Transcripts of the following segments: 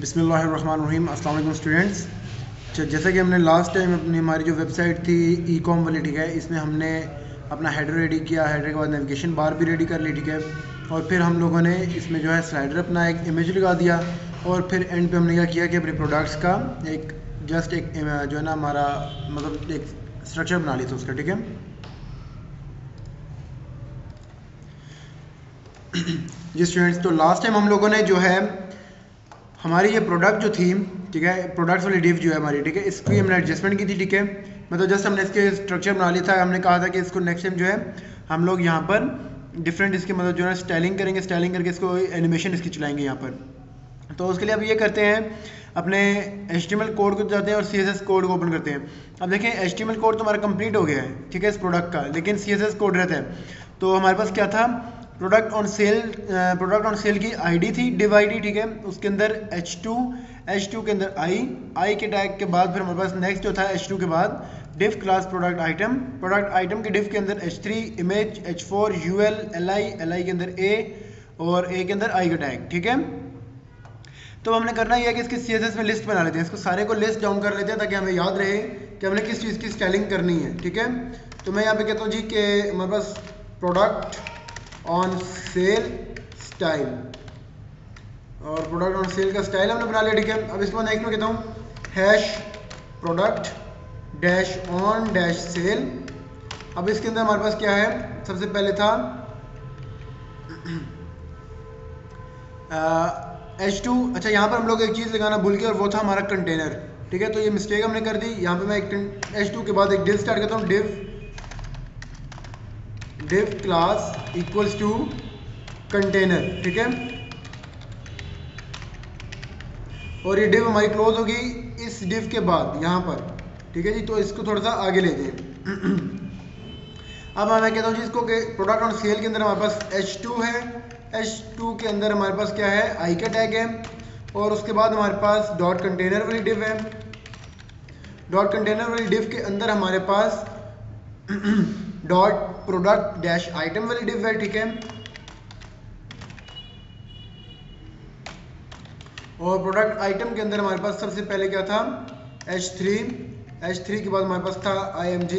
बिस्मिल्लाहिर्रहमानिर्रहीम। अस्सलाम वालेकुम स्टूडेंट्स। अच्छा, जैसे कि हमने लास्ट टाइम अपनी हमारी जो वेबसाइट थी ई कॉम वाली, ठीक है, इसमें हमने अपना हेडर रेडी किया, हेडर के बाद नेविगेशन बार भी रेडी कर ली, ठीक है, और फिर हम लोगों ने इसमें जो है स्लाइडर अपना एक इमेज लगा दिया, और फिर एंड पे हमने क्या किया कि अपने प्रोडक्ट्स का एक जस्ट एक जो है ना हमारा मतलब एक स्ट्रक्चर बना लिया था उसका, ठीक है। जी स्टूडेंट्स, तो लास्ट टाइम हम लोगों ने जो है हमारी ये प्रोडक्ट जो थी, ठीक है, प्रोडक्ट्स वाली डिव जो है हमारी, ठीक है, इसकी हमने एडजस्टमेंट की थी, ठीक है, मतलब जस्ट हमने इसके स्ट्रक्चर बना लिया था। हमने कहा था कि इसको नेक्स्ट टाइम जो है हम लोग यहाँ पर डिफरेंट इसके मतलब जो है स्टाइलिंग करेंगे, स्टाइलिंग करके इसको एनिमेशन इसकी चलाएंगे यहाँ पर। तो उसके लिए अब ये करते हैं, अपने HTML कोड को जाते हैं और CSS कोड को ओपन करते हैं। अब देखें HTML कोड तो हमारा कंप्लीट हो गया है, ठीक है, इस प्रोडक्ट का, लेकिन CSS कोड रहता है। तो हमारे पास क्या था, प्रोडक्ट ऑन सेल की आईडी थी, डिव आईडी, ठीक है, उसके अंदर H2 के अंदर I के टैग के बाद फिर हमारे पास नेक्स्ट जो था H2 के बाद डिव क्लास प्रोडक्ट आइटम के डिव के अंदर H3 image, H4 UL LI के अंदर A और A के अंदर I का टैग, ठीक है। तो हमने करना यह है कि इसके CSS में लिस्ट बना लेते हैं, इसको सारे को लिस्ट डाउन कर लेते हैं ताकि हमें याद रहे कि हमने किस चीज़ की स्टाइलिंग करनी है, ठीक है। तो मैं यहाँ पे कहता हूँ जी कि हमारे पास प्रोडक्ट ऑन सेल स्टाइल, और प्रोडक्ट ऑन सेल का स्टाइल हमने बना लिया, ठीक है। अब इसको नेक्स्ट में कहता हूँ hash product dash on dash sale. अब इसके अंदर हमारे पास क्या है, सबसे पहले था H2, अच्छा यहाँ पर हम लोग एक चीज़ लगाना भूल गए और वो था हमारा कंटेनर, ठीक है। तो ये मिस्टेक हमने कर दी, यहाँ पे मैं एक H2 के बाद एक डिव स्टार्ट करता हूँ, div class equals to container, ठीक है, और ये डिव हमारी क्लोज होगी इस डिव के बाद यहाँ पर, ठीक है जी। तो इसको थोड़ा सा आगे ले जाए। अब मैं कहता हूँ जी इसको कि प्रोडक्ट ऑन सेल के अंदर हमारे पास H2 है, H2 के अंदर हमारे पास क्या है, I का टैग है, और उसके बाद हमारे पास डॉट कंटेनर वाली डिव है। डॉट कंटेनर वाली डिव के अंदर हमारे पास डॉट प्रोडक्ट डैश आइटम वाली डिव है, ठीक है, और प्रोडक्ट आइटम के अंदर हमारे पास सबसे पहले क्या था H3 के बाद हमारे पास था IMG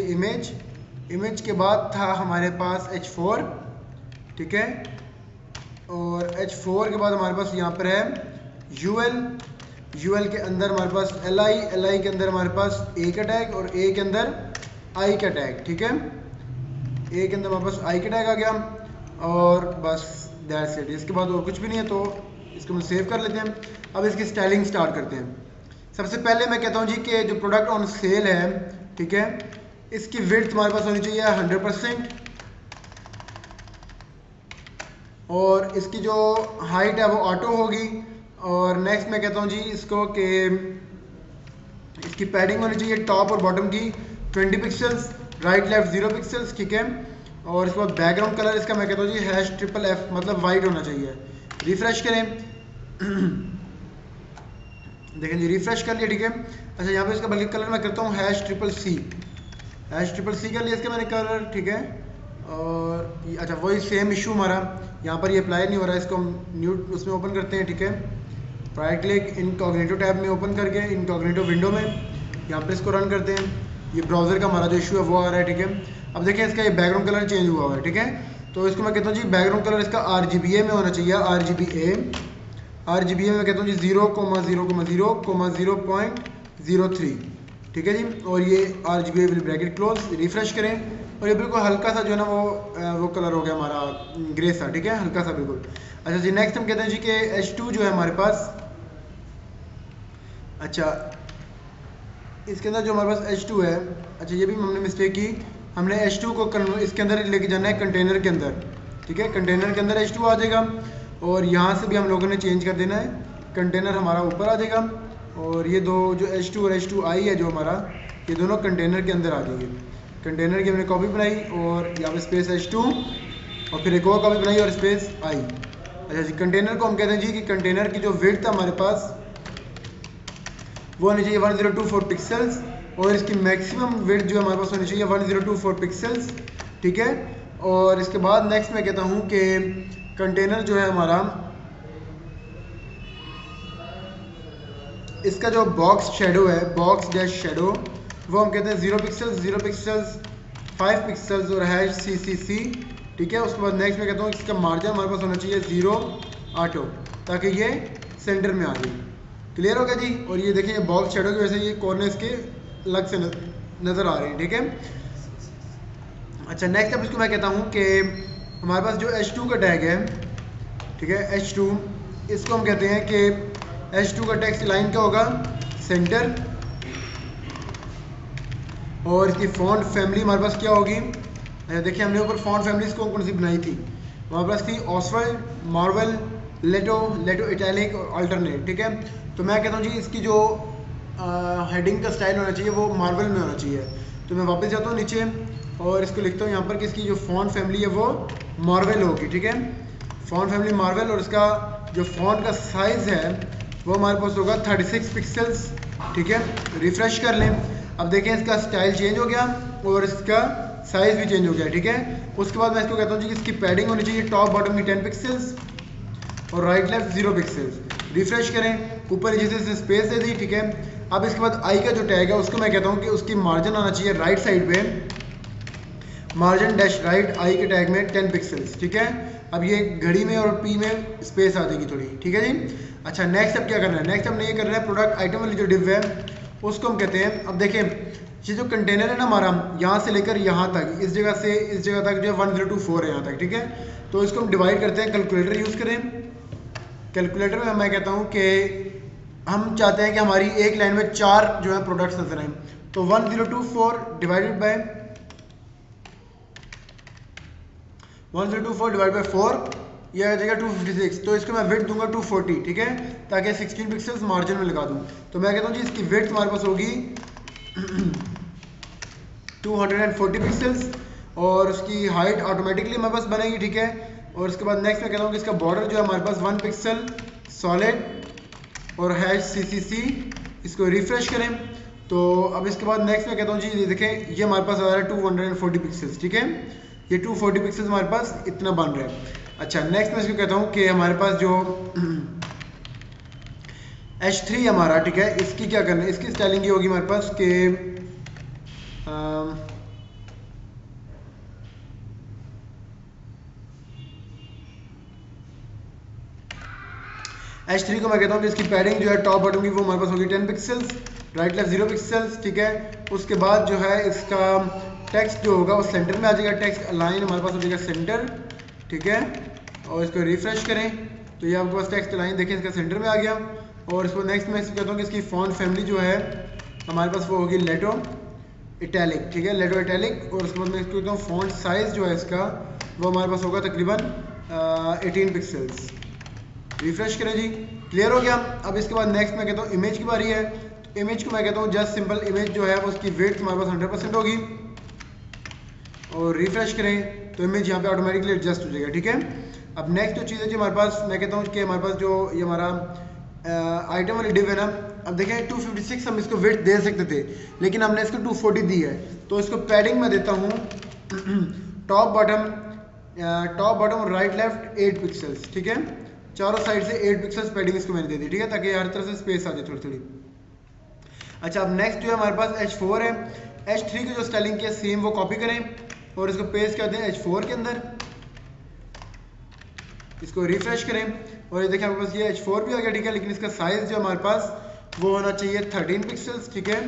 इमेज के बाद था हमारे पास H4, ठीक है, और H4 के बाद हमारे पास यहाँ पर है UL के अंदर हमारे पास LI के अंदर हमारे पास A का टैग और A के अंदर I का टैग, ठीक है, A के अंदर हमारे पास I का टैग आ गया, और बस दैट्स इट, इसके बाद और कुछ भी नहीं है। तो इसको हम सेव कर लेते हैं। अब इसकी स्टाइलिंग स्टार्ट करते हैं। सबसे पहले मैं कहता हूँ जी कि जो प्रोडक्ट ऑन सेल है, ठीक है, इसकी विड्थ हमारे पास होनी चाहिए 100%, और इसकी जो हाइट है वो ऑटो होगी। और नेक्स्ट मैं कहता हूँ जी इसको कि इसकी पैडिंग होनी चाहिए टॉप और बॉटम की 20 पिक्सल्स, राइट लेफ्ट 0 पिक्सल्स, ठीक है, और इसके बाद बैकग्राउंड कलर इसका मैं कहता हूँ जी #FFF, मतलब वाइट होना चाहिए। रिफ्रेश करें, देखें जी, रिफ्रेश कर लिया, ठीक है। अच्छा, यहाँ पे इसका बल्कि कलर मैं करता हूँ #CCC कर लिया इसका मैंने कलर, ठीक है, और अच्छा वही सेम इशू हमारा यहाँ पर ये अप्लाई नहीं हो रहा है, इसको हम न्यू उसमें ओपन करते हैं, ठीक है, राइट क्लिक इनकॉग्निटो टैब में ओपन करके इनकॉग्निटो विंडो में यहाँ पर इसको रन करते हैं। ये ब्राउज़र का हमारा जो इशू है वो आ रहा है, ठीक है। अब देखिए इसका ये बैकग्राउंड कलर चेंज हुआ है, ठीक है, तो इसको मैं कहता हूँ जी बैकग्राउंड कलर इसका RGBA में होना चाहिए, RGBA में कहता हूँ जी 0,0,0,0.03, ठीक है जी, और ये RGBA will bracket close, refresh करें, और ये बिल्कुल हल्का सा जो है ना वो कलर हो गया हमारा ग्रे सा, ठीक है, हल्का सा बिल्कुल। अच्छा जी, नेक्स्ट हम कहते हैं जी कि H2 जो है हमारे पास, अच्छा इसके अंदर जो हमारे पास H2 है, अच्छा ये भी हमने मिस्टेक की, हमने H2 को इसके अंदर लेके जाना है कंटेनर के अंदर, ठीक है, कंटेनर के अंदर H2 आ जाएगा, और यहाँ से भी हम लोगों ने चेंज कर देना है, कंटेनर हमारा ऊपर आ जाएगा, और ये दो जो H2 और H2I है जो हमारा, ये दोनों कंटेनर के अंदर आ जाएंगे। कंटेनर की हमने कॉपी बनाई और यहाँ पे स्पेस H2 और फिर एक और कॉपी बनाई और स्पेस I। अच्छा जी, कंटेनर को हम कहते हैं जी कि कंटेनर की जो विड्थ है हमारे पास वो होनी चाहिए 1024 पिक्सल्स, और इसकी मैक्सिमम विड्थ जो हमारे पास होनी चाहिए 1024 पिक्सल्स, ठीक है। और इसके बाद नेक्स्ट मैं कहता हूँ कि कंटेनर जो है हमारा इसका जो बॉक्स शेडो है, बॉक्स डैश शेडो, वो हम कहते हैं 0 पिक्सल्स 5 पिक्सल्स और हैश CCC, ठीक है। उसके बाद नेक्स्ट मैं कहता हूँ इसका मार्जिन हमारे पास होना चाहिए 0 8 ताकि ये सेंटर में आ जाए। क्लियर हो गया जी। और ये देखिए बॉक्स शेडो की वजह से ये कॉर्नर्स के अलग से नज़र आ रहे हैं, ठीक है। अच्छा नेक्स्ट अब इसको मैं कहता हूँ कि हमारे पास जो H2 का टैग है, ठीक है, H2, इसको हम कहते हैं कि H2 का टेक्स्ट लाइन क्या होगा, सेंटर, और इसकी फॉन्ट फैमिली हमारे पास क्या होगी। देखिए हमने ऊपर फॉन्ट फैमिलीज कौन सी बनाई थी, हमारे पास थी ऑक्सफोर्ड, मार्वल, लेटो इटैलिक और अल्टरनेट, ठीक है। तो मैं कहता हूँ जी इसकी जो हेडिंग का स्टाइल होना चाहिए वो मार्वल में होना चाहिए। तो मैं वापस जाता हूँ नीचे और इसको लिखता हूँ यहाँ पर कि इसकी जो फॉन्ट फैमिली है वो मार्वल होगी, ठीक है, फॉन्ट फैमिली मार्वल। और इसका जो फॉन्ट का साइज़ है वो हमारे पास होगा 36 पिक्सल्स, ठीक है। रिफ्रेश कर लें, अब देखें इसका स्टाइल चेंज हो गया और इसका साइज़ भी चेंज हो गया, ठीक है। उसके बाद मैं इसको कहता हूँ जी कि इसकी पैडिंग होनी चाहिए टॉप बॉटम की 10 पिक्सल्स और राइट लेफ्ट 0 पिक्सल्स। रिफ्रेश करें, ऊपर नीचे से स्पेस दे दी, ठीक है। अब इसके बाद आई का जो टैग है उसको मैं कहता हूँ कि उसकी मार्जिन आना चाहिए राइट साइड पर, मार्जिन डैश राइट आई के टैग में 10 पिक्सल्स, ठीक है। अब ये घड़ी में और पी में स्पेस आ जाएगी थोड़ी, ठीक है जी। अच्छा नेक्स्ट अब क्या करना है, नेक्स्ट हमने ये करना है प्रोडक्ट आइटम वाली जो डिव है उसको हम कहते हैं। अब देखें ये जो कंटेनर है ना हमारा, यहाँ से लेकर यहाँ तक, इस जगह से इस जगह तक जो है 1024 है यहाँ तक, ठीक है। तो इसको हम डिवाइड करते हैं, कैलकुलेटर यूज़ करें। कैलकुलेटर में मैं कहता हूँ कि हम चाहते हैं कि हमारी एक लाइन में 4 जो है प्रोडक्ट्स नजर आए, तो 1024 डिवाइडेड बाय 1024 डिवाइड बाय 4, यह आ जाएगा 256। तो इसको मैं विड्थ दूंगा 240, ठीक है, ताकि 16 पिक्सल्स मार्जिन में लगा दूं। तो मैं कहता हूँ जी इसकी विड्थ हमारे पास होगी 240 पिक्सल्स और उसकी हाइट ऑटोमेटिकली हमारे पास बनेगी, ठीक है। और उसके बाद नेक्स्ट मैं कहता हूँ कि इसका बॉर्डर जो है हमारे पास 1 पिक्सल सॉलिड और हैश CCC, इसको रिफ्रेश करें। तो अब इसके बाद नेक्स्ट मैं कहता हूँ जी देखें ये हमारे पास आ रहा है 240 पिक्सल्स, ठीक है, ये 240 पिक्सल्स हमारे पास इतना बन रहा है। अच्छा नेक्स्ट मैं इसको कहता हूँ कि हमारे पास जो H3 हमारा, ठीक है, इसकी क्या करना है, इसकी स्टाइलिंग ये होगी हमारे पास कि H3 को मैं कहता हूँ कि इसकी पैडिंग जो है टॉप बॉटम की वो हमारे पास होगी 10 पिक्सल्स, राइट लेफ्ट 0 पिक्सल्स, ठीक है। उसके बाद जो है इसका टेक्स्ट जो होगा वो सेंटर में आ जाएगा, टेक्स्ट लाइन हमारे पास हो जाएगा सेंटर, ठीक है। और इसको रिफ्रेश करें तो ये आपके पास टेक्स्ट लाइन देखिए इसका सेंटर में आ गया। और इसको नेक्स्ट मैं कहता हूँ कि इसकी फॉन्ट फैमिली जो है हमारे पास वो होगी लेटो इटैलिक, ठीक है, लेटो इटैलिक। और उसके बाद मैं इसको कहता हूँ फॉन्ट साइज़ जो है इसका वो हमारे पास होगा तकरीबन 18 पिक्सल्स। रिफ्रेश करें जी, क्लियर हो गया। अब इसके बाद नेक्स्ट मैं कहता हूँ इमेज की बारी है। तो इमेज को मैं कहता हूँ जस्ट सिंपल इमेज जो है वो उसकी विड्थ हमारे पास 100% होगी और रिफ्रेश करें तो इमेज यहाँ पे ऑटोमेटिकली एडजस्ट हो जाएगा, ठीक है। अब नेक्स्ट जो चीज़ है जी हमारे पास, मैं कहता हूँ कि हमारे पास जो ये हमारा आइटम वाली डिव है ना, अब देखें 256 हम इसको विड्थ दे सकते थे लेकिन हमने इसको 240 दी है। तो इसको पैडिंग में देता हूँ top bottom right left 8 pixels, ठीक है, चारों साइड से 8 पिक्सल्स पैडिंग इसको मैंने दे दी, ठीक है, ताकि हर तरह से स्पेस आ जाए थोड़ी थोड़ी। अच्छा अब नेक्स्ट जो है हमारे पास H4 है। H3 की जो स्टाइलिंग की है सेम वो कॉपी करें और इसको पेस्ट कर दें H4 के अंदर, इसको रिफ्रेश करें और ये देखिए हमारे पास ये H4 भी आ गया, ठीक है, लेकिन इसका साइज़ जो हमारे पास वो होना चाहिए 13 पिक्सल्स, ठीक है।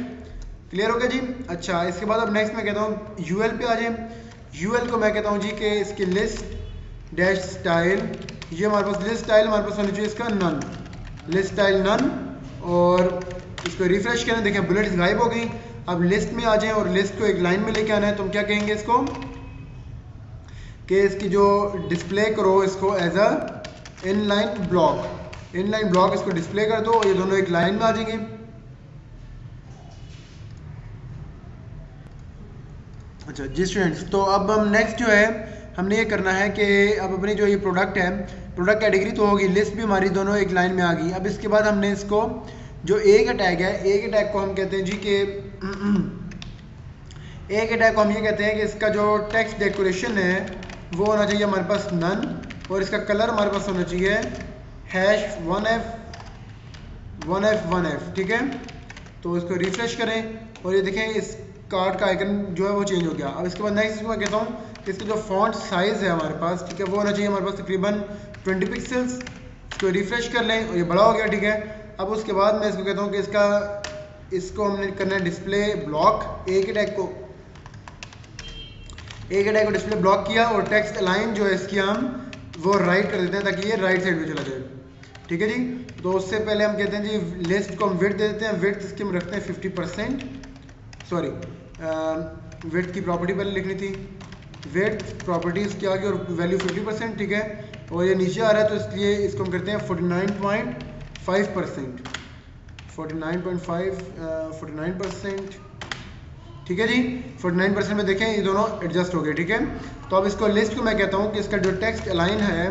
क्लियर हो गया जी। अच्छा इसके बाद अब नेक्स्ट मैं कहता हूँ UL पे आ जाए। UL को मैं कहता हूँ जी कि इसकी लिस्ट डैश स्टाइल, ये हमारे पास लिस्ट स्टाइल हमारे पास होनी चाहिए इसका नन, लिस्ट स्टाइल नन। और इसको रिफ्रेश करें, देखें बुलेट्स गायब हो गई। अब लिस्ट में आ जाएं और लिस्ट को एक लाइन में लेके आना है, तो हम क्या कहेंगे इसको कि इसकी जो डिस्प्ले करो इसको एज अ इनलाइन ब्लॉक इसको डिस्प्ले कर दो, ये दोनों एक लाइन में आ जाएंगे। अच्छा जी स्टूडेंट्स, तो अब हम नेक्स्ट जो है हमने ये करना है कि अब अपनी जो ये प्रोडक्ट है, प्रोडक्ट कैटेगरी तो होगी, लिस्ट भी हमारी दोनों एक लाइन में आ गई। अब इसके बाद हमने इसको जो ए का टैग है, ए के टैग को हम कहते हैं जी कि ए के टैग को हम ये कहते हैं कि इसका जो टेक्स्ट डेकोरेशन है वो होना चाहिए हमारे पास नन और इसका कलर हमारे पास होना चाहिए हैश 1F 1F1F, ठीक है। तो इसको रिफ्रेश करें और ये देखें इस कार्ड का आइकन जो है वो चेंज हो गया। अब इसके बाद नेक्स्ट मैं कहता हूँ कि इसका जो फॉन्ट साइज़ है हमारे पास, ठीक है, वो होना चाहिए हमारे पास तकरीबन 20 पिक्सल्स। इसको रिफ्रेश कर लें और ये बड़ा हो गया, ठीक है। अब उसके बाद मैं इसको कहता हूँ कि इसको हमने करना है डिस्प्ले ब्लॉक, एक अटैक को डिस्प्ले ब्लॉक किया और टेक्स्ट अलाइन जो है इसकी हम वो राइट कर देते हैं ताकि ये राइट साइड में चला जाए, ठीक है जी। तो उससे पहले हम कहते हैं जी लिस्ट को हम विड्थ दे देते हैं, विड्थ इसकी हम रखते हैं 50%, सॉरी विड्थ की प्रॉपर्टी पहले लिखनी थी, विड्थ प्रॉपर्टीज की आगे और वैल्यू 50%, ठीक है। और ये नीचे आ रहा है तो इसलिए इसको हम करते हैं 49.5%, 49.5%, ठीक है जी। 49% में देखें ये दोनों एडजस्ट हो गए, ठीक है। तो अब इसको लिस्ट को मैं कहता हूँ कि इसका जो टेक्स्ट अलाइन है,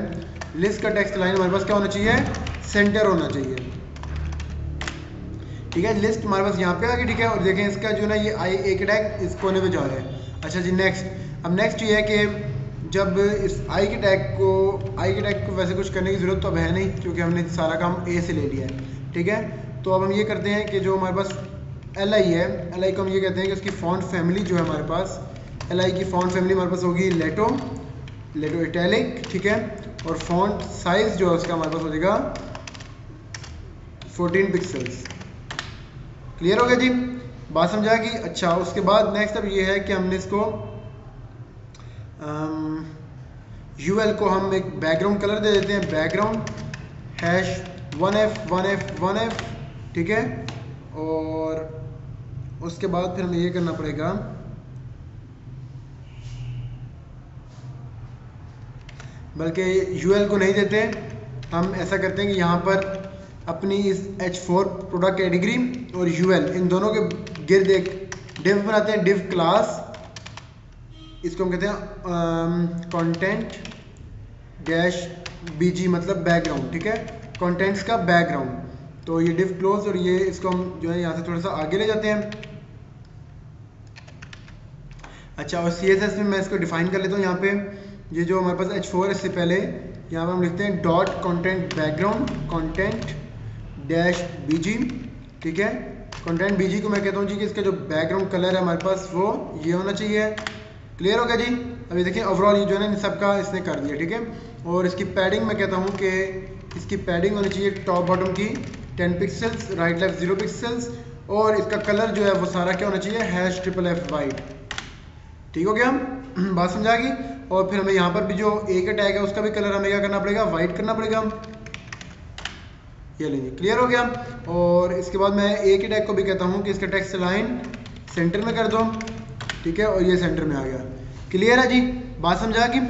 लिस्ट का टेक्स्ट अलाइन हमारे पास क्या होना चाहिए, सेंटर होना चाहिए, ठीक है। लिस्ट हमारे पास यहाँ पे आ गई, ठीक है। और देखें इसका जो ना ये एक टैग इस कोने पे जा रहा है। अच्छा जी नेक्स्ट, अब नेक्स्ट ये है कि जब इस आई के टैग को वैसे कुछ करने की ज़रूरत तो अब है नहीं क्योंकि हमने सारा काम ए से ले लिया है, ठीक है। तो अब हम ये करते हैं कि जो हमारे पास एल आई है, एल आई को हम ये कहते हैं कि उसकी फॉन्ट फैमिली जो है हमारे पास, एल आई की फॉन्ट फैमिली हमारे पास होगी लेटो इटैलिक, ठीक है। और फॉन्ट साइज़ जो है उसका हमारे पास हो जाएगा 14 पिक्सल्स। क्लियर हो गया जी, बात समझा कि अच्छा। उसके बाद नेक्स्ट अब ये है कि हमने इसको यूएल को हम एक बैकग्राउंड कलर दे देते हैं, बैकग्राउंड #1F1F1F, ठीक है। और उसके बाद फिर हमें ये करना पड़ेगा, बल्कि यूएल को नहीं देते, हम ऐसा करते हैं कि यहाँ पर अपनी इस H4 प्रोडक्ट कैटेगरी और UL इन दोनों के गिर्द एक डिव बनाते हैं, डिव क्लास, इसको हम कहते हैं content-bg, मतलब बैकग्राउंड, ठीक है, कंटेंट्स का बैकग्राउंड। तो ये डिव क्लोज और ये इसको हम जो है यहाँ से थोड़ा सा आगे ले जाते हैं। अच्छा, और CSS में मैं इसको डिफाइन कर लेता हूँ। यहाँ पे ये जो हमारे पास H4 है इससे पहले यहाँ पर हम लिखते हैं .content-background content-bg, ठीक है। कंटेंट बीजी को मैं कहता हूँ जी कि इसका जो बैकग्राउंड कलर है हमारे पास वो ये होना चाहिए। क्लियर हो गया जी। अभी देखिए ओवरऑल ये जो है ना इन सब का इसने कर दिया, ठीक है। और इसकी पैडिंग मैं कहता हूँ कि इसकी पैडिंग होनी चाहिए टॉप बॉटम की 10 पिक्सल्स, राइट लेफ्ट 0 पिक्सल्स। और इसका कलर जो है वो सारा क्या होना चाहिए, #FFF वाइट, ठीक हो गया, बात समझ आ गई। और फिर हमें यहाँ पर भी जो एक टैग है उसका भी कलर हमें क्या करना पड़ेगा, वाइट करना पड़ेगा, ये लेंगे। क्लियर हो गया। और इसके बाद मैं एक टैग को भी कहता हूँ कि इसका टेक्स्ट लाइन सेंटर में कर दो, ठीक है। और ये सेंटर में आ गया, क्लियर है जी, बात समझा कि।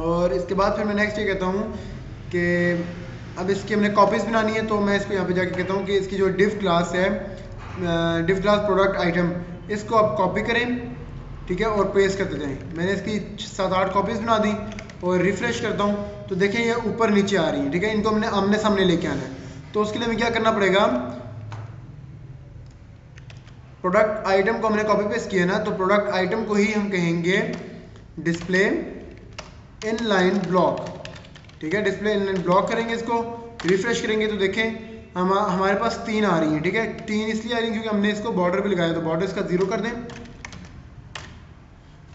और इसके बाद फिर मैं नेक्स्ट ये कहता हूँ कि अब इसकी हमने कॉपीज बनानी है, तो मैं इसको यहाँ पे जाके कहता हूँ कि इसकी जो डिव क्लास है, डिव क्लास प्रोडक्ट आइटम, इसको आप कॉपी करें, ठीक है, और पेस्ट करते जाएँ। मैंने इसकी 7-8 कॉपीज़ बना दी और रिफ़्रेश करता हूँ तो देखें ये ऊपर नीचे आ रही है, ठीक है। इनको हमने आमने सामने लेके आना है, तो उसके लिए हमें क्या करना पड़ेगा, प्रोडक्ट आइटम को हमने कॉपी पेस्ट किया ना, तो प्रोडक्ट आइटम को ही हम कहेंगे डिस्प्ले इनलाइन ब्लॉक, ठीक है। डिस्प्ले इनलाइन ब्लॉक करेंगे, इसको रिफ्रेश करेंगे तो देखें हमारे पास 3 आ रही हैं, ठीक है। 3 इसलिए आ रही है क्योंकि हमने इसको बॉर्डर पर लगाया, तो बॉर्डर इसका 0 कर दें।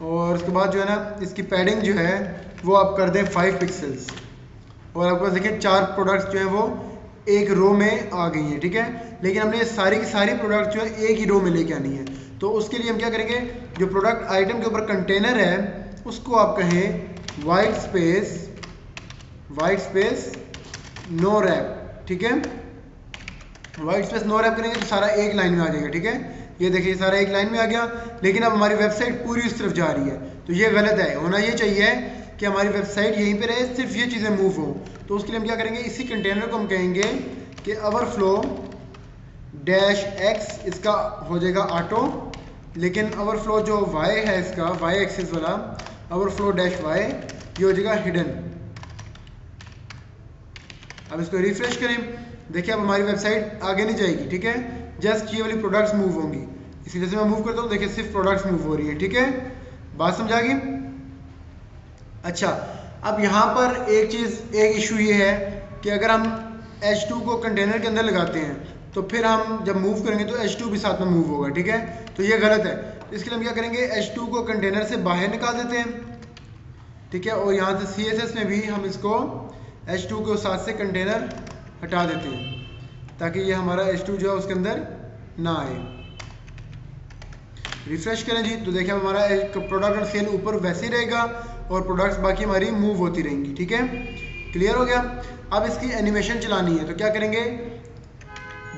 और उसके बाद जो है ना इसकी पैडिंग जो है वो आप कर दें 5 पिक्सल्स। और आपके पास देखिए 4 प्रोडक्ट्स जो हैं वो एक रो में आ गई हैं, ठीक है। लेकिन हमने ये सारी की सारी प्रोडक्ट जो है एक ही रो में लेके आनी है, तो उसके लिए हम क्या करेंगे, जो प्रोडक्ट आइटम के ऊपर कंटेनर है उसको आप कहें वाइट स्पेस नो रैप, ठीक है। वाइट स्पेस नो रैप करेंगे तो सारा एक लाइन में आ जाएगा, ठीक है। ये देखिए सारा एक लाइन में आ गया, लेकिन अब हमारी वेबसाइट पूरी उस तरफ जा रही है, तो ये गलत है। होना ये चाहिए कि हमारी वेबसाइट यहीं पे रहे, सिर्फ ये चीज़ें मूव हो, तो उसके लिए हम क्या करेंगे, इसी कंटेनर को हम कहेंगे कि overflow-x, इसका हो जाएगा ऑटो, लेकिन overflow जो y है इसका y एक्सिस वाला overflow-y ये हो जाएगा हिडन। अब इसको रिफ्रेश करें, देखिए अब हमारी वेबसाइट आगे नहीं जाएगी, ठीक है, जस्ट ये वाली प्रोडक्ट्स मूव होंगी। इसी वजह से मैं मूव करता हूँ, देखिए सिर्फ प्रोडक्ट्स मूव हो रही है, ठीक है, बात समझा गई। अच्छा, अब यहाँ पर एक इशू ये है कि अगर हम H2 को कंटेनर के अंदर लगाते हैं तो फिर हम जब मूव करेंगे तो H2 भी साथ में मूव होगा, ठीक है। तो ये गलत है, इसके लिए हम क्या करेंगे, H2 को कंटेनर से बाहर निकाल देते हैं, ठीक है। और यहाँ से CSS में भी हम इसको H2 के साथ से कंटेनर हटा देते हैं ताकि ये हमारा H2 जो है उसके अंदर ना आए। रिफ्रेश करें जी, तो देखिए हमारा प्रोडक्ट और सेल ऊपर वैसे ही रहेगा और प्रोडक्ट्स बाकी हमारी मूव होती रहेंगी, ठीक है। क्लियर हो गया। अब इसकी एनिमेशन चलानी है तो क्या करेंगे,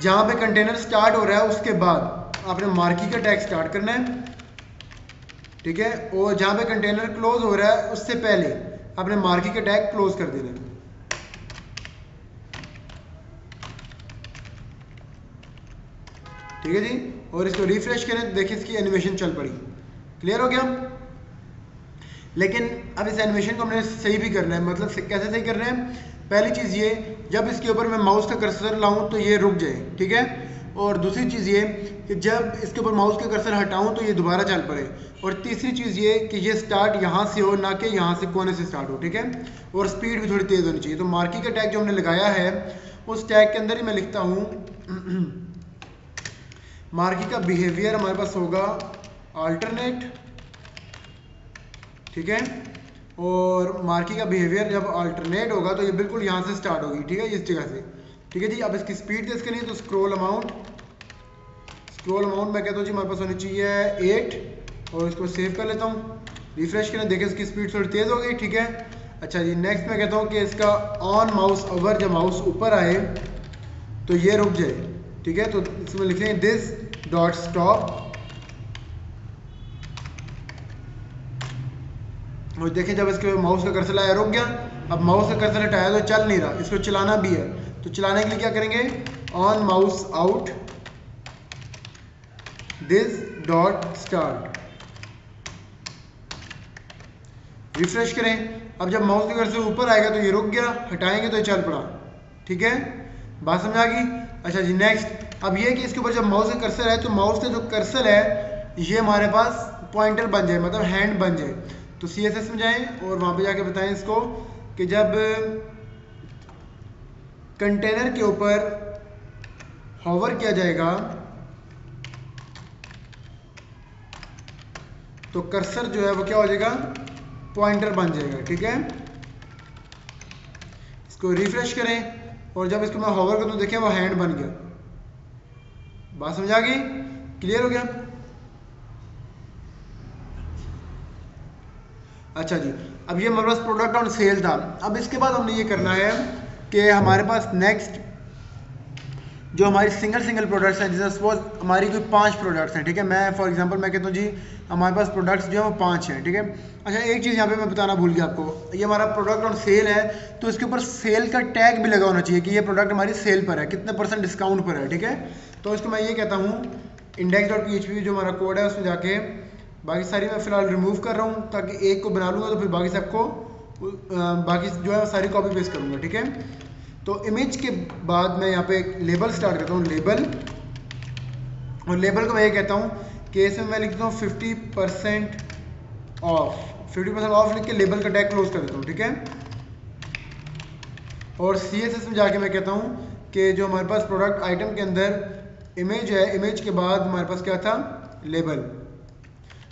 जहाँ पे कंटेनर स्टार्ट हो रहा है उसके बाद आपने मार्की का टैग स्टार्ट करना है, ठीक है। और जहाँ पे कंटेनर क्लोज हो रहा है उससे पहले आपने मार्की का टैग क्लोज कर देना है। ठीक है जी, और इसको रिफ्रेश करें तो देखिए इसकी एनिमेशन चल पड़ी। क्लियर हो गया। लेकिन अब इस एनिमेशन को हमने सही भी करना है, मतलब कैसे सही करना है, पहली चीज़ ये जब इसके ऊपर मैं माउस का कर्सर लाऊं तो ये रुक जाए, ठीक है। और दूसरी चीज़ ये कि जब इसके ऊपर माउस का कर्सर हटाऊं तो ये दोबारा चल पड़े। और तीसरी चीज़ ये कि ये स्टार्ट यहाँ से हो ना कि यहाँ से कोने से स्टार्ट हो, ठीक है। और स्पीड भी थोड़ी तेज़ होनी चाहिए। तो मार्की का टैग जो हमने लगाया है उस टैग के अंदर ही मैं लिखता हूँ मार्की का बिहेवियर हमारे पास होगा अल्टरनेट, ठीक है। और मार्की का बिहेवियर जब अल्टरनेट होगा तो ये बिल्कुल यहाँ से स्टार्ट होगी, ठीक है, इस जगह से, ठीक है जी। अब इसकी स्पीड तेज करनी है तो स्क्रॉल अमाउंट मैं कहता हूँ जी हमारे पास होनी चाहिए 8 और इसको सेव कर लेता हूँ। रिफ्रेश करें, देखिए इसकी स्पीड थोड़ी तेज़ हो गई, ठीक है। अच्छा जी, नेक्स्ट मैं कहता हूँ कि इसका ऑन माउस ओवर जब माउस ऊपर आए तो ये रुक जाए, ठीक है। तो इसमें लिखेंगे दिस डॉट स्टॉप और देखें जब इसके माउस का कर्सर आया रुक गया। अब माउस का कर्सर हटाया तो चल नहीं रहा, इसको चलाना भी है। तो चलाने के लिए क्या करेंगे, on mouse out this dot start. Refresh करें, अब जब माउस का कर्सर ऊपर आएगा तो ये रुक गया, हटाएंगे तो ये चल पड़ा, ठीक है। बात समझ आ गई। अच्छा जी, नेक्स्ट अब ये कि इसके ऊपर जब माउस का कर्सर है तो माउस का जो कर्सर है ये हमारे पास पॉइंटर बन जाए, मतलब हैंड बन जाए। तो CSS में जाएं और वहाँ पे जाके बताएं इसको कि जब कंटेनर के ऊपर हॉवर किया जाएगा तो कर्सर जो है वो क्या हो जाएगा, पॉइंटर बन जाएगा, ठीक है। इसको रिफ्रेश करें और जब इसको मैं हॉवर कर दूं देखिए वो हैंड बन गया। बात समझ आ गई, क्लियर हो गया। अच्छा जी, अब ये हमारे पास प्रोडक्ट ऑन सेल था। अब इसके बाद हमने ये करना है कि हमारे पास नेक्स्ट जो हमारी सिंगल प्रोडक्ट्स हैं, जैसे सपोज हमारी कोई 5 प्रोडक्ट्स हैं, ठीक है। मैं फॉर एग्जांपल मैं कहता हूँ जी हमारे पास प्रोडक्ट्स जो है वो 5 हैं, ठीक है। अच्छा, एक चीज़ यहाँ पे मैं बताना भूल गया आपको, ये हमारा प्रोडक्ट ऑन सेल है तो इसके ऊपर सेल का टैग भी लगा होना चाहिए कि ये प्रोडक्ट हमारी सेल पर है, कितने % डिस्काउंट पर है, ठीक है। तो इसको मैं ये कहता हूँ index.php जो हमारा कोड है उसमें जाके बाकी सारी मैं फ़िलहाल रिमूव कर रहा हूँ ताकि एक को बना लूँगा तो फिर बाकी सबको बाकी जो है सारी कॉपी पेस्ट करूँगा, ठीक है। तो इमेज के बाद मैं यहाँ पे एक लेबल स्टार्ट करता हूँ, लेबल, और लेबल को मैं ये कहता हूँ कि इसमें मैं लिखता हूँ 50% ऑफ, 50% ऑफ लिख के लेबल का टैग क्लोज कर देता हूँ, ठीक है। और CSS में जाके मैं कहता हूँ कि जो हमारे पास प्रोडक्ट आइटम के अंदर इमेज है, इमेज के बाद हमारे पास क्या था, लेबल।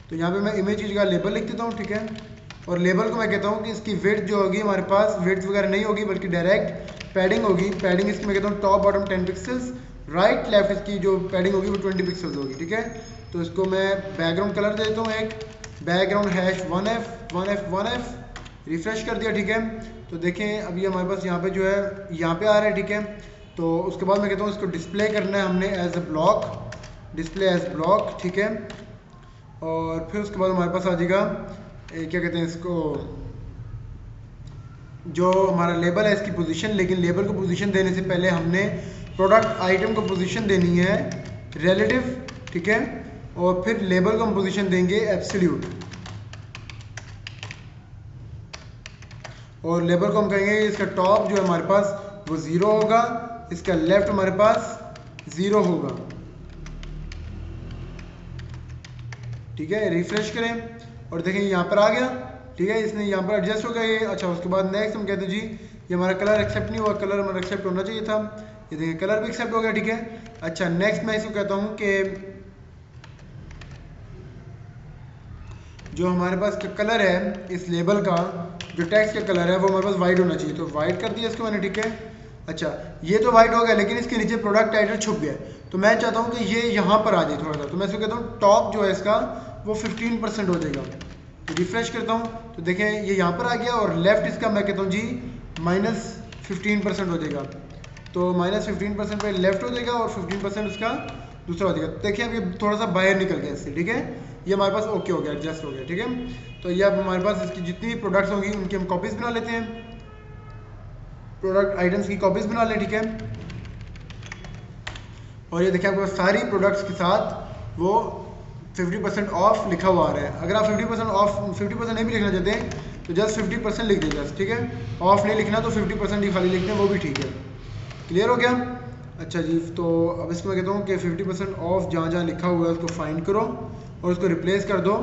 तो यहाँ पे मैं इमेज की जगह लेबल लिख देता हूँ, ठीक है। और लेबल को मैं कहता हूँ कि इसकी विड्थ जो होगी हमारे पास विड्थ वगैरह नहीं होगी बल्कि डायरेक्ट पैडिंग होगी। पैडिंग इसकी मैं कहता हूँ top bottom 10 pixels, right left इसकी जो पैडिंग होगी वो 20 पिक्सल्स होगी, ठीक है। तो इसको मैं बैकग्राउंड कलर दे देता हूँ, एक बैकग्राउंड #1f1f1f। रिफ्रेश कर दिया, ठीक है। तो देखें अभी हमारे पास यहाँ पर जो है यहाँ पर आ रहा है, ठीक है। तो उसके बाद मैं कहता हूँ इसको डिस्प्ले करना है हमने as a block, display as block, ठीक है। और फिर उसके बाद हमारे पास आ जाएगा क्या कहते हैं इसको, जो हमारा लेबल है इसकी पोजीशन। लेकिन लेबल को पोजीशन देने से पहले हमने प्रोडक्ट आइटम को पोजीशन देनी है रिलेटिव, ठीक है। और फिर लेबल को हम पोजीशन देंगे एब्सोल्यूट और लेबल को हम कहेंगे इसका टॉप जो है हमारे पास वो 0 होगा, इसका लेफ्ट हमारे पास 0 होगा, ठीक है। रिफ्रेश करें और देखें यहाँ पर आ गया, ठीक है। इसने यहाँ पर एडजस्ट हो गया ये। अच्छा, उसके बाद नेक्स्ट हम कहते हैं जी ये हमारा कलर एक्सेप्ट नहीं हुआ, कलर हमारा एक्सेप्ट होना चाहिए था। ये देखिए कलर भी एक्सेप्ट हो गया, ठीक है। अच्छा नेक्स्ट मैं इसको कहता हूँ कि जो हमारे पास कलर है इस लेबल का, जो टेक्स्ट का कलर है वो हमारे पास वाइट होना चाहिए, तो वाइट कर दिया इसको मैंने, ठीक है। अच्छा ये तो वाइट हो गया लेकिन इसके नीचे प्रोडक्ट टाइटल छुप गया, तो मैं चाहता हूँ कि ये यहाँ पर आ जाए थोड़ा सा, तो मैं इसको कहता हूँ टॉप जो है इसका वो 15% हो जाएगा। तो रिफ्रेश करता हूँ तो देखें ये यहाँ पर आ गया, और लेफ्ट इसका मैं कहता हूँ जी -15% हो जाएगा, तो -15% पे लेफ्ट हो जाएगा और 15% उसका दूसरा हो जाएगा। देखिए अब ये थोड़ा सा बाहर निकल गया इससे, ठीक है। ये हमारे पास ओके हो गया, एडजस्ट हो गया, ठीक है। तो ये अब हमारे पास इसकी जितनी भी प्रोडक्ट्स होंगी उनकी हम कॉपीज बना लेते हैं, प्रोडक्ट आइटम्स की कॉपीज बना लें, ठीक है। और ये देखिए आपको सारी प्रोडक्ट्स के साथ वो 50% ऑफ लिखा हुआ आ रहा है। अगर आप 50% ऑफ 50% नहीं भी लिखना चाहते हैं तो जस्ट 50% लिख दें जस्ट, ठीक है। ऑफ नहीं लिखना तो 50% ही खाली लिख दें, वो भी ठीक है। क्लियर हो गया। अच्छा जी तो अब इसको मैं कहता हूँ कि 50% ऑफ जहाँ जहाँ लिखा हुआ है उसको फाइंड करो और उसको रिप्लेस कर दो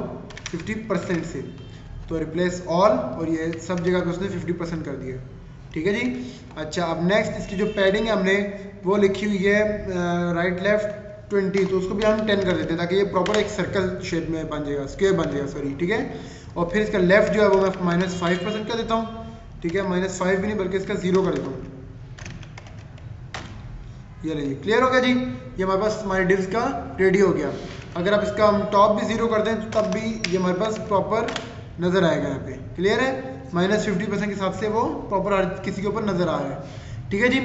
50% से, तो रिप्लेस ऑल, और ये सब जगह पर उसने 50% कर दिया, ठीक है जी। अच्छा अब नेक्स्ट इसकी जो पैडिंग है हमने वो लिखी हुई है राइट लेफ्ट 20, तो उसको भी हम 10 कर देते हैं ताकि ये प्रॉपर एक सर्कल शेप में बन जाएगा, स्क्वायर बन जाएगा सॉरी, ठीक है। और फिर इसका लेफ्ट जो है वो मैं -5% कर देता हूँ, ठीक है। -5 भी नहीं बल्कि इसका 0 कर देता हूँ, ये लीजिए। क्लियर हो गया जी, ये हमारे पास हमारे डिव्स का रेडी हो गया। अगर आप इसका हम टॉप भी 0 कर दें तो तब भी ये हमारे पास प्रॉपर नज़र आएगा यहाँ पे, क्लियर है। -50% के हिसाब से वो प्रॉपर हर किसी के ऊपर नज़र आ रहा है, ठीक है जी।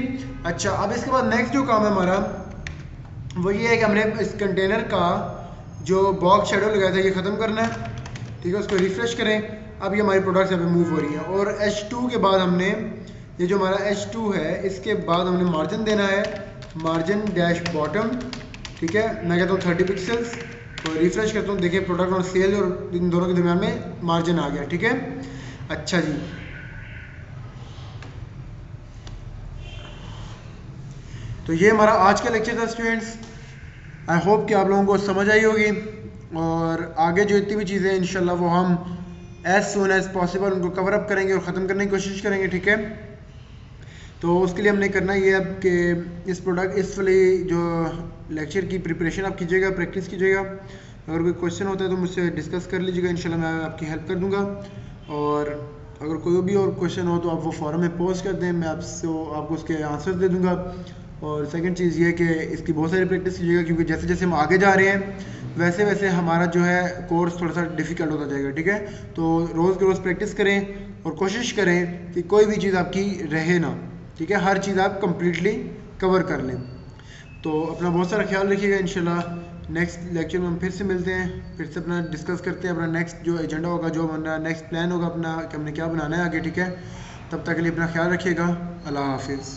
अच्छा अब इसके बाद नेक्स्ट जो काम है हमारा वो ये है कि हमने इस कंटेनर का जो बॉक्स शेडो लगाया था ये ख़त्म करना है, ठीक है। उसको रिफ्रेश करें, अब ये हमारी प्रोडक्ट्स यहाँ पे मूव हो रही हैं। और H2 के बाद हमने ये जो हमारा H2 है इसके बाद हमने मार्जिन देना है, मार्जिन डैश बॉटम, ठीक है। मैं कहता हूँ 30 पिक्सल्स, और रिफ्रेश करता हूँ, देखिए प्रोडक्ट और सेल और इन दोनों के दरमियान में मार्जिन आ गया, ठीक है। अच्छा जी तो ये हमारा आज का लेक्चर था स्टूडेंट्स। आई होप कि आप लोगों को समझ आई होगी, और आगे जो इतनी भी चीज़ें इंशाल्लाह वो हम एज सून एज पॉसिबल उनको कवर अप करेंगे और ख़त्म करने की कोशिश करेंगे, ठीक है। तो उसके लिए हमने करना ये अब कि इस प्रोडक्ट इस वाली जो लेक्चर की प्रिपरेशन आप कीजिएगा, प्रैक्टिस कीजिएगा। अगर कोई क्वेश्चन होता है तो मुझसे डिस्कस कर लीजिएगा, इंशाल्लाह मैं आपकी हेल्प कर दूंगा। और अगर कोई भी और क्वेश्चन हो तो आप वो फॉरम में पोस्ट कर दें, मैं आपको उसके आंसर दे दूंगा। और सेकंड चीज़ ये कि इसकी बहुत सारी प्रैक्टिस कीजिएगा, क्योंकि जैसे जैसे हम आगे जा रहे हैं वैसे वैसे हमारा जो है कोर्स थोड़ा सा डिफ़िकल्ट होता जाएगा, ठीक है। तो रोज़ के रोज़ प्रैक्टिस करें और कोशिश करें कि कोई भी चीज़ आपकी रहे ना, ठीक है। हर चीज़ आप कम्प्लीटली कवर कर लें। तो अपना बहुत सारा ख्याल रखिएगा, इंशाल्लाह नेक्स्ट लेक्चर में हम फिर से मिलते हैं, फिर से अपना डिस्कस करते हैं अपना नेक्स्ट जो एजेंडा होगा, जो हमारा नेक्स्ट प्लान होगा अपना कि हमने क्या बनाना है आगे, ठीक है। तब तक के लिए अपना ख्याल रखिएगा, अल्लाह हाफिज़।